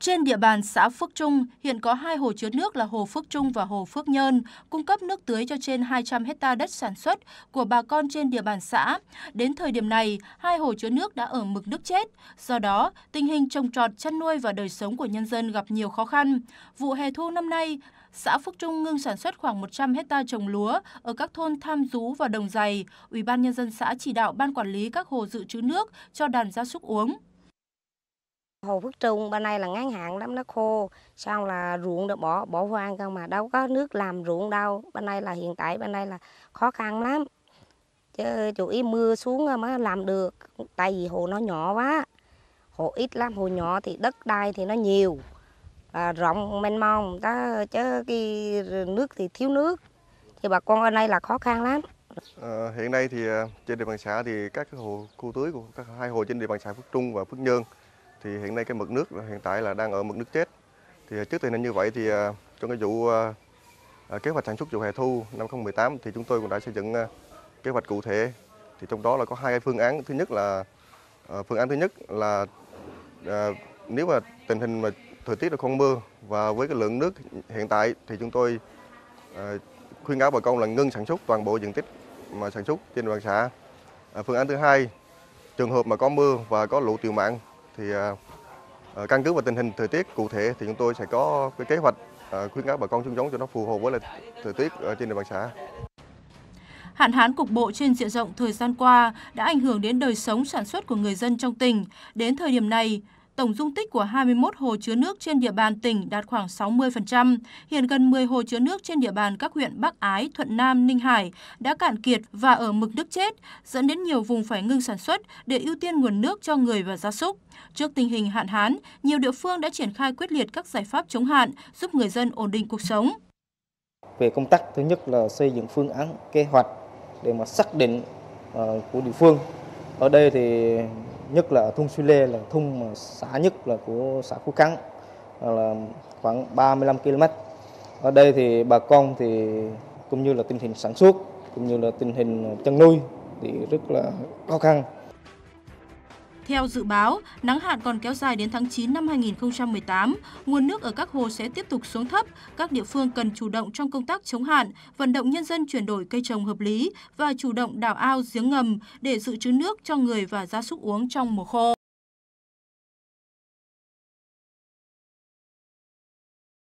Trên địa bàn xã Phước Trung hiện có hai hồ chứa nước là hồ Phước Trung và hồ Phước Nhơn, cung cấp nước tưới cho trên 200 hectare đất sản xuất của bà con trên địa bàn xã. Đến thời điểm này, hai hồ chứa nước đã ở mực nước chết, do đó tình hình trồng trọt, chăn nuôi và đời sống của nhân dân gặp nhiều khó khăn. Vụ hè thu năm nay, xã Phước Trung ngưng sản xuất khoảng 100 hectare trồng lúa ở các thôn Tham Dú và Đồng Dày. Ủy ban nhân dân xã chỉ đạo ban quản lý các hồ dự trữ nước cho đàn gia súc uống. Hồ Phước Trung bên này là ngắn hạn lắm, nó khô, xong là ruộng được bỏ hoang cơ mà đâu có nước làm ruộng đâu. Bên này là hiện tại bên này là khó khăn lắm, chứ chủ yếu mưa xuống mới làm được, tại vì hồ nó nhỏ quá, hồ ít lắm, hồ nhỏ thì đất đai thì nó nhiều, rộng mênh mông, chứ cái nước thì thiếu nước, thì bà con ở đây là khó khăn lắm. Hiện nay thì trên địa bàn xã thì các hồ khu tưới của các hai hồ trên địa bàn xã Phước Trung và Phước Nhơn thì hiện nay cái mực nước hiện tại là đang ở mực nước chết. Thì trước tình hình như vậy thì trong cái vụ kế hoạch sản xuất vụ hè thu năm 2018 thì chúng tôi cũng đã xây dựng kế hoạch cụ thể. Thì trong đó là có hai phương án. Thứ nhất là nếu mà tình hình mà thời tiết là không mưa và với cái lượng nước hiện tại thì chúng tôi khuyên cáo bà con là ngưng sản xuất toàn bộ diện tích mà sản xuất trên địa bàn xã. Phương án thứ hai, trường hợp mà có mưa và có lũ tiều mạn thì căn cứ vào tình hình thời tiết cụ thể thì chúng tôi sẽ có cái kế hoạch khuyến cáo bà con trồng giống cho nó phù hợp với lại thời tiết ở trên địa bàn xã. Hạn hán cục bộ trên diện rộng thời gian qua đã ảnh hưởng đến đời sống sản xuất của người dân trong tỉnh. Đến thời điểm này, tổng dung tích của 21 hồ chứa nước trên địa bàn tỉnh đạt khoảng 60%. Hiện gần 10 hồ chứa nước trên địa bàn các huyện Bắc Ái, Thuận Nam, Ninh Hải đã cạn kiệt và ở mực nước chết, dẫn đến nhiều vùng phải ngừng sản xuất để ưu tiên nguồn nước cho người và gia súc. Trước tình hình hạn hán, nhiều địa phương đã triển khai quyết liệt các giải pháp chống hạn, giúp người dân ổn định cuộc sống. Về công tác, thứ nhất là xây dựng phương án kế hoạch để mà xác định của địa phương. Ở đây thì nhất là thung Suy Lê là thung mà xã nhất là của xã Phú Cắn là khoảng 35 km. Ở đây thì bà con thì cũng như là tình hình sản xuất cũng như là tình hình chăn nuôi thì rất là khó khăn. Theo dự báo, nắng hạn còn kéo dài đến tháng 9 năm 2018, nguồn nước ở các hồ sẽ tiếp tục xuống thấp. Các địa phương cần chủ động trong công tác chống hạn, vận động nhân dân chuyển đổi cây trồng hợp lý và chủ động đào ao giếng ngầm để dự trữ nước cho người và gia súc uống trong mùa khô.